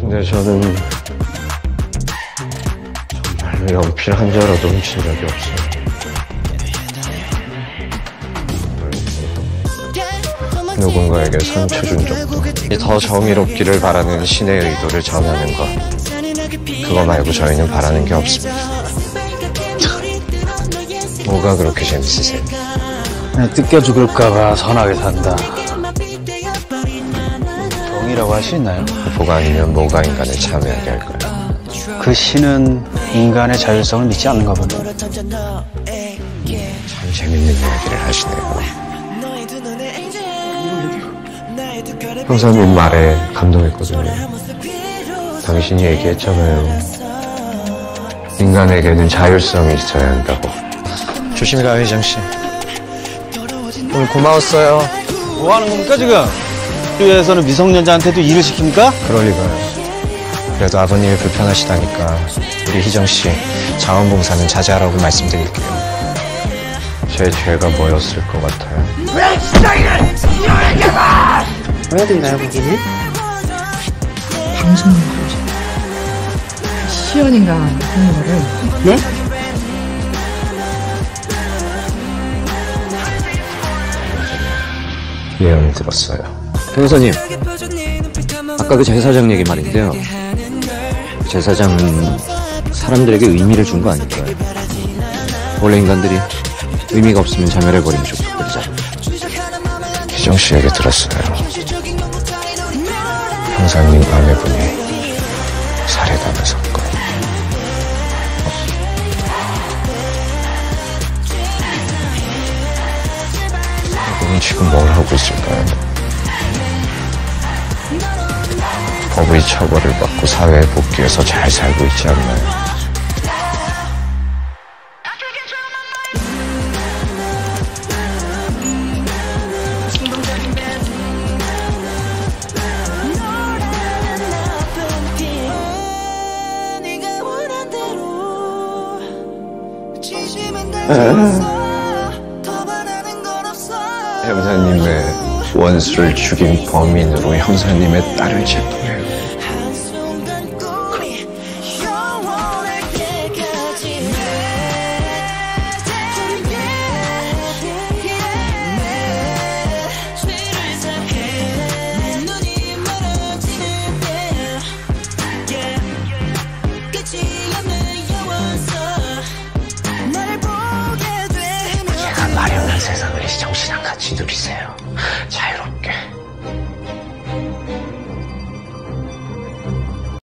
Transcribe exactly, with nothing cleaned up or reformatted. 근데 저는 정말 연필 한 자라도 훔친 적이 없어요. 누군가에게 상처 준 적도, 더 정의롭기를 바라는 신의 의도를 전하는 것, 그거 말고 저희는 바라는 게 없습니다. 뭐가 그렇게 재밌으세요? 뜯겨 죽을까봐 선하게 산다. 정의라고 할 수 있나요? 보가 아니면 뭐가 인간을 참여하게 할까요? 그 신은 인간의 자율성을 믿지 않는가 보네요. 참 재밌는 이야기를 하시네요. 항상 이 말에 감동했거든요. 당신이 얘기했잖아요. 인간에게는 자율성이 있어야 한다고. 조심히 가요, 이장씨. 오늘 고마웠어요. 뭐 하는 겁니까, 지금? 학교에서는 미성년자한테도 일을 시킵니까? 그럴 리가요. 그래도 아버님이 불편하시다니까 우리 희정씨, 자원봉사는 자제하라고 말씀드릴게요. 제 죄가 뭐였을 것 같아요? 왜 시장이는 여행해봐! 해야 되나요, 거기는? 방송을 보죠. 시연인가 하는 거를. 네? 예언 들었어요. 변호사님, 아까 그 제사장 얘기 말인데요. 제사장은 사람들에게 의미를 준 거 아닐까요? 원래 인간들이 의미가 없으면 자멸해버리는 족속들이잖아요. 희정씨 얘기 들었어요. 형사님 아내분이 살해당한 사건. 그분은 지금 뭘 하고 있을까요? 법의 처벌을 받고 사회에 복귀해서 잘 살고 있지 않나요? 형사님의 원수를 죽인 범인으로 형사님의 딸을 체포해요. 마련한 세상을 정신랑 같이 누리세요. 자유롭게.